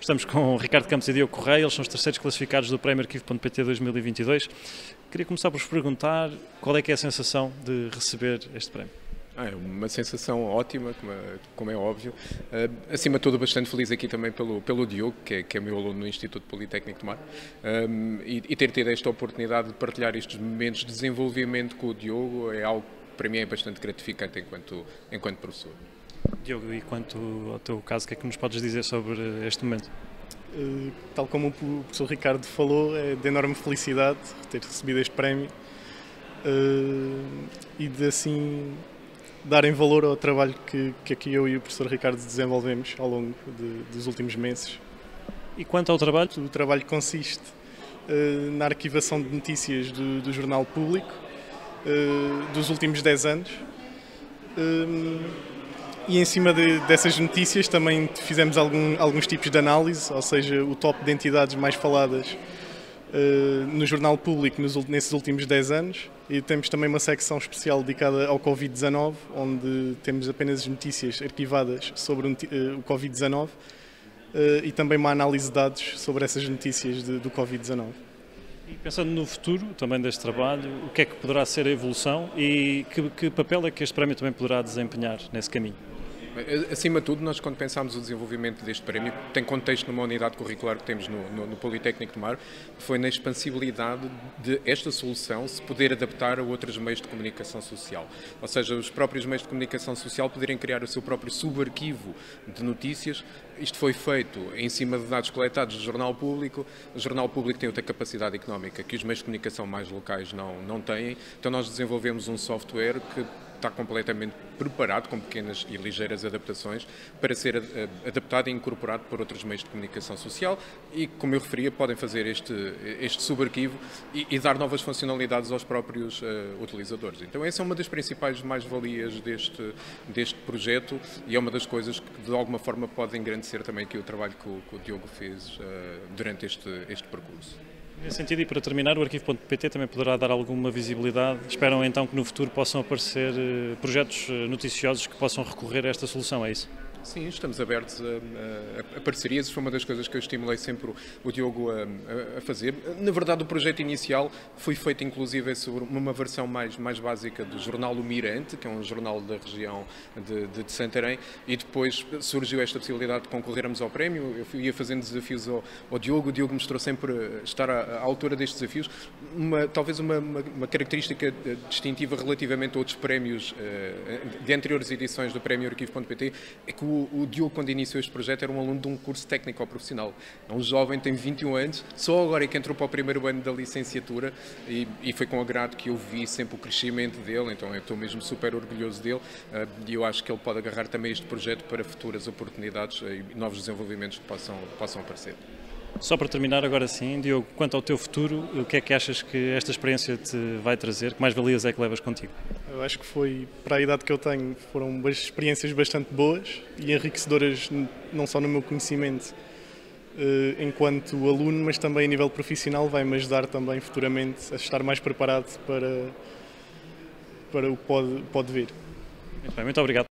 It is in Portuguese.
Estamos com o Ricardo Campos e Diogo Correia, eles são os terceiros classificados do Prémio Arquivo.pt 2022. Queria começar por vos perguntar qual é que é a sensação de receber este prémio. É uma sensação ótima, como é óbvio. Acima de tudo, bastante feliz aqui também pelo Diogo, que é meu aluno no Instituto Politécnico de Tomar, e ter tido esta oportunidade de partilhar estes momentos de desenvolvimento com o Diogo é algo que para mim é bastante gratificante enquanto professor. Diogo, e quanto ao teu caso, o que é que nos podes dizer sobre este momento? Tal como o professor Ricardo falou, é de enorme felicidade ter recebido este prémio e de assim darem valor ao trabalho que aqui eu e o professor Ricardo desenvolvemos ao longo dos últimos meses. E quanto ao trabalho? O trabalho consiste na arquivação de notícias do Jornal Público dos últimos 10 anos e em cima dessas notícias também fizemos alguns tipos de análise, ou seja, o top de entidades mais faladas no Jornal Público nesses últimos 10 anos, e temos também uma secção especial dedicada ao Covid-19, onde temos apenas notícias arquivadas sobre o Covid-19 e também uma análise de dados sobre essas notícias do Covid-19. E pensando no futuro também deste trabalho, o que é que poderá ser a evolução e que papel é que este prémio também poderá desempenhar nesse caminho? Acima de tudo, nós quando pensámos o desenvolvimento deste prémio, tem contexto numa unidade curricular que temos no Politécnico do Mar, foi na expansibilidade de esta solução se poder adaptar a outros meios de comunicação social. Ou seja, os próprios meios de comunicação social poderem criar o seu próprio subarquivo de notícias. Isto foi feito em cima de dados coletados do Jornal Público. O Jornal Público tem outra capacidade económica que os meios de comunicação mais locais não têm. Então nós desenvolvemos um software que está completamente preparado, com pequenas e ligeiras adaptações, para ser adaptado e incorporado por outros meios de comunicação social e, como eu referia, podem fazer este subarquivo e dar novas funcionalidades aos próprios utilizadores. Então essa é uma das principais mais-valias deste projeto e é uma das coisas que, de alguma forma, pode engrandecer também aqui o trabalho que o Diogo fez durante este percurso. Nesse sentido, e para terminar, o arquivo.pt também poderá dar alguma visibilidade. Esperam então que no futuro possam aparecer projetos noticiosos que possam recorrer a esta solução, é isso? Sim, estamos abertos a parcerias. Isso foi uma das coisas que eu estimulei sempre o Diogo a fazer. Na verdade, o projeto inicial foi feito, inclusive, sobre uma versão mais básica do jornal O Mirante, que é um jornal da região de Santarém, e depois surgiu esta possibilidade de concorrermos ao prémio. Eu ia fazendo desafios ao Diogo. O Diogo mostrou sempre estar à altura destes desafios. Talvez uma característica distintiva relativamente a outros prémios de anteriores edições do Prémio Arquivo.pt é que o Diogo, quando iniciou este projeto, era um aluno de um curso técnico profissional. É um jovem, tem 21 anos, só agora é que entrou para o primeiro ano da licenciatura e foi com agrado que eu vi sempre o crescimento dele, então eu estou mesmo super orgulhoso dele e eu acho que ele pode agarrar também este projeto para futuras oportunidades e novos desenvolvimentos que possam aparecer. Só para terminar agora sim, Diogo, quanto ao teu futuro, o que é que achas que esta experiência te vai trazer? Que mais valias é que levas contigo? Eu acho que foi, para a idade que eu tenho, foram experiências bastante boas e enriquecedoras, não só no meu conhecimento enquanto aluno, mas também a nível profissional. Vai-me ajudar também futuramente a estar mais preparado para o que pode vir. Muito bem, muito obrigado.